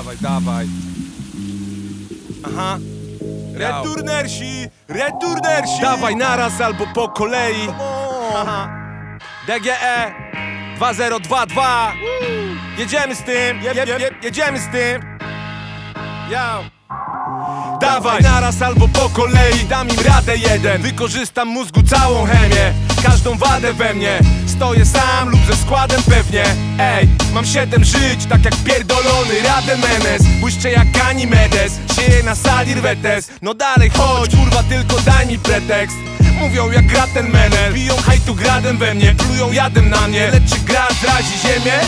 Dawaj, dawaj. Aha. Returnersi! Returnersi! Dawaj naraz albo po kolei. DGE 2022. Jedziemy z tym, jedziemy z tym. Ja. Dawaj naraz albo po kolei, dam im radę jeden. Wykorzystam mózgu całą chemię, każdą wadę we mnie. Stoję sam lub ze składem pewnie. Ej, mam 7 żyć, tak jak pierdolony Rademenez. Błyszczę jak Kanye West, sieję na sali rwetes. No dalej chodź, kurwa, tylko daj mi pretekst. Mówią jak Rademenez, biją hajtu gradem we mnie. Plują jadem na mnie, lecz czy grad razi ziemię?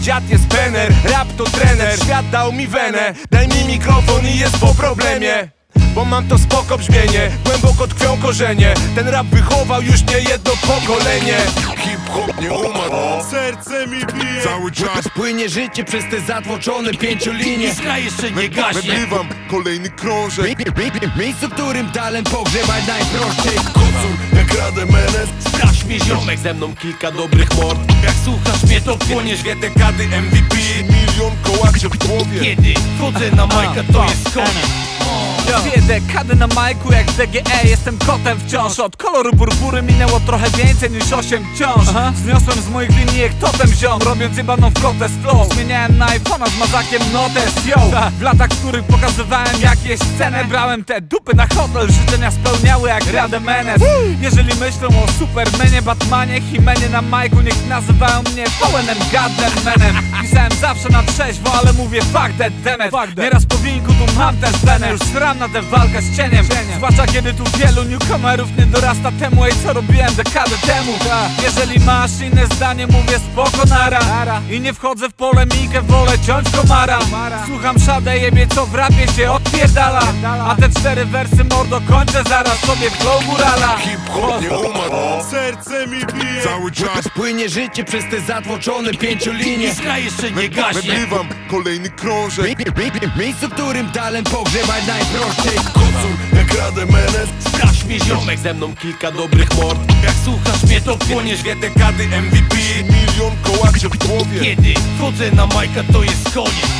Dziad jest pener, rap to trener, świat dał mi wenę. Daj mi mikrofon i jest po problemie, bo mam to spoko brzmienie, głęboko tkwią korzenie. Ten rap wychował już niejedno pokolenie. Hip-hop nie umarł, serce mi bije, cały czas płynie życie przez te zatłoczone pięciolinie. Iskra jeszcze nie gaśnie, wygrywam kolejny krążek. Miejsce, w którym talent pogrzebać najprościej. Kocur jak Rademenez, strasz mnie ziomek, ze mną kilka dobrych mord. Jak słuchasz mnie to płoniesz, dwie dekady MVP, milion kołaczy w głowie. Kiedy wchodzę na Majka to jest koniec. Dwie dekady na majku jak DGE, jestem kotem wciąż. Od koloru burbury minęło trochę więcej niż 8 ciąż. Zniosłem z moich linijek totem ziom, robiąc jebaną w kotę z flow. Zmieniałem na iPhone'a z mazakiem notes, yo. W latach, w których pokazywałem jakieś sceny, brałem te dupy na hotel, życzenia spełniały jak Rademenez. Jeżeli myślą o Supermanie, Batmanie, Himenie na majku, niech nazywają mnie pełenem Gademanem. Pisałem zawsze na trzeźwo, ale mówię fuck that, damn it. Nieraz po winku tu mam ten scenę, już sram na tę walkę z cieniem. Zwłaszcza kiedy tu wielu newcomerów nie dorasta temu, ej, co robiłem dekadę temu. Jeżeli masz inne zdanie, mówię spoko nara. I nie wchodzę w polemikę, wolę ciąć komara. Słucham szadę, jebie co w rapie się odpierdala. A te 4 wersy mordo kończę zaraz sobie w flow górala. Hip-hop nie umarł, serce mi bije, cały czas płynie życie przez te zatłoczone pięciolinie. Iskra jeszcze nie gaśnie, wygrywam kolejny krążek. Miejsce, w którym talent pogrzebać najprościej. Kocur jak Rademenez, strasz mnie ziomek, ze mną kilka dobrych mord. Jak słuchasz mnie to płoniesz, dwie dekady MVP, milion kołaczy w głowie. Kiedy wchodzę na Majka to jest koniec.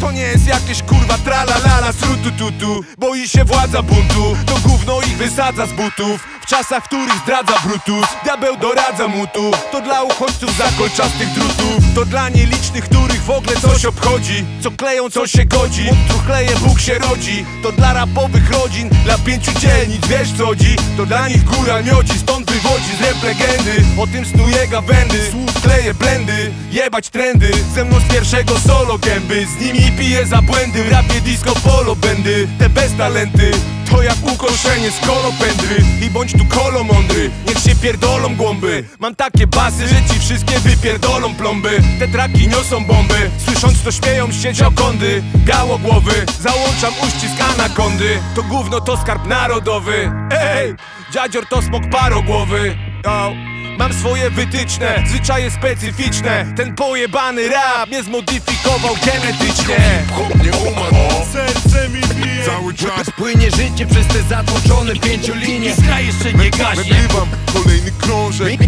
To nie jest jakieś kurwa tralalala z rutututu. Boi się władza buntu, to gówno ich wysadza z butów. W czasach, w których zdradza Brutus, diabeł doradza mu tu. To dla uchodźców zakolczastych drutów, to dla nielicznych, których w ogóle coś obchodzi. Co kleją, co się godzi, tu chleje, Bóg się rodzi. To dla rapowych rodzin, dla 5 dzielnic, wiesz co dzi. To dla nich góra miodzi, stąd wywodzi z rap legendy. O tym snuje gawędy, słów kleje blendy, jebać trendy. Ze mną z pierwszego solo gęby, z nimi piję za błędy. W rapie disco polo będy, te beztalenty to jak ukoszenie z kolopędry. I bądź tu kolo mądry, niech się pierdolą głąby. Mam takie basy, że ci wszystkie wypierdolą plomby. Te traki niosą bomby, słysząc to śmieją się dziokondy. Białogłowy, załączam uścisk anakondy. To gówno to skarb narodowy. Ej, dziadzior to smok parogłowy. Yo. Mam swoje wytyczne, zwyczaje specyficzne. Ten pojebany rap mnie zmodyfikował genetycznie. Hip-hop nie umarł, serce mi bije, cały czas płynie życie przez te zatłoczone pięciolinie. Iskra jeszcze nie gaśnie, wygrywam kolejny krążek.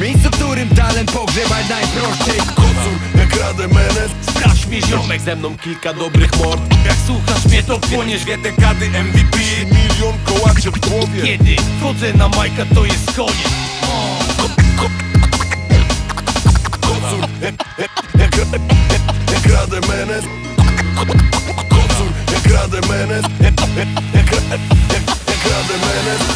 Miejsce, w którym talent pogrzebać najprościej. Kocur jak Rademenez, strasz mnie ziomek, ze mną kilka dobrych mord. Jak słuchasz mnie to płoniesz, dwie dekady MVP, milion kołaczy w głowie. Kiedy wchodzę na Majka to jest koniec. Kocur jak Rademenez, kocur jak Rademenez, jak Rademenez.